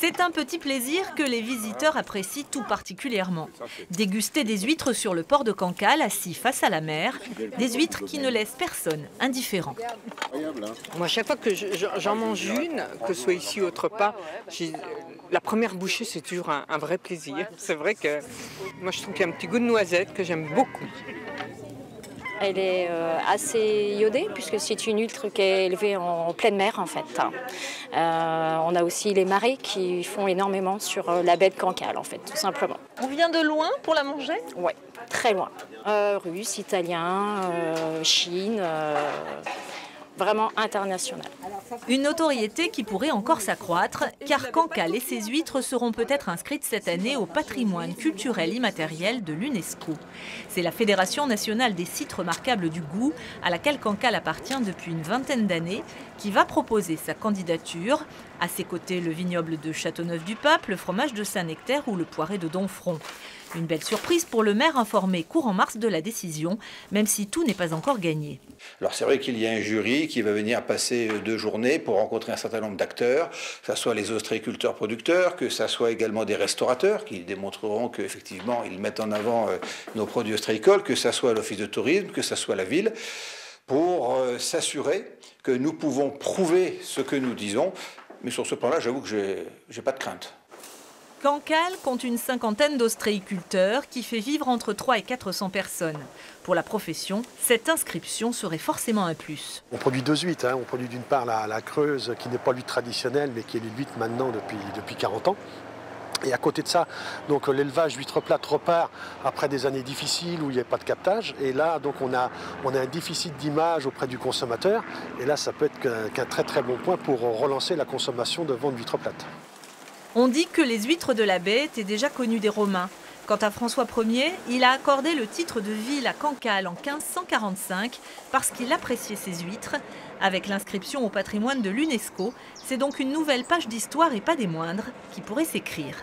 C'est un petit plaisir que les visiteurs apprécient tout particulièrement. Déguster des huîtres sur le port de Cancale, assis face à la mer, des huîtres qui ne laissent personne indifférent. Moi, à chaque fois que j'en mange une, que ce soit ici ou autre part, la première bouchée, c'est toujours un vrai plaisir. C'est vrai que moi, je trouve qu'il y a un petit goût de noisette que j'aime beaucoup. Elle est assez iodée puisque c'est une huître qui est élevée en pleine mer en fait. On a aussi les marées qui font énormément sur la baie de Cancale en fait, tout simplement. On vient de loin pour la manger? Oui, très loin. Russe, italien, Chine, vraiment international. Une notoriété qui pourrait encore s'accroître car Cancale et ses huîtres seront peut-être inscrites cette année au patrimoine culturel immatériel de l'UNESCO. C'est la Fédération nationale des sites remarquables du goût, à laquelle Cancale appartient depuis une vingtaine d'années, qui va proposer sa candidature. À ses côtés, le vignoble de Châteauneuf-du-Pape, le fromage de Saint-Nectaire ou le poiré de Donfront. Une belle surprise pour le maire, informé courant mars de la décision, même si tout n'est pas encore gagné. Alors c'est vrai qu'il y a un jury qui va venir passer 2 journées pour rencontrer un certain nombre d'acteurs, que ce soit les ostréiculteurs-producteurs, que ce soit également des restaurateurs qui démontreront qu'effectivement ils mettent en avant nos produits ostréicoles, que ce soit l'office de tourisme, que ce soit la ville, pour s'assurer que nous pouvons prouver ce que nous disons. Mais sur ce plan-là, j'avoue que je n'ai pas de crainte. Cancale compte une cinquantaine d'ostréiculteurs qui fait vivre entre 300 et 400 personnes. Pour la profession, cette inscription serait forcément un plus. On produit 2 huîtres. On produit d'une part la creuse, qui n'est pas l'huître traditionnelle, mais qui est l'huître maintenant depuis 40 ans. Et à côté de ça, l'élevage d'huîtres plates repart après des années difficiles où il n'y avait pas de captage. Et là, donc, on a un déficit d'image auprès du consommateur. Et là, ça peut être qu'un très très bon point pour relancer la consommation de vente d'huîtres plates. On dit que les huîtres de la baie étaient déjà connues des Romains. Quant à François Ier, il a accordé le titre de ville à Cancale en 1545 parce qu'il appréciait ses huîtres. Avec l'inscription au patrimoine de l'UNESCO, c'est donc une nouvelle page d'histoire et pas des moindres qui pourrait s'écrire.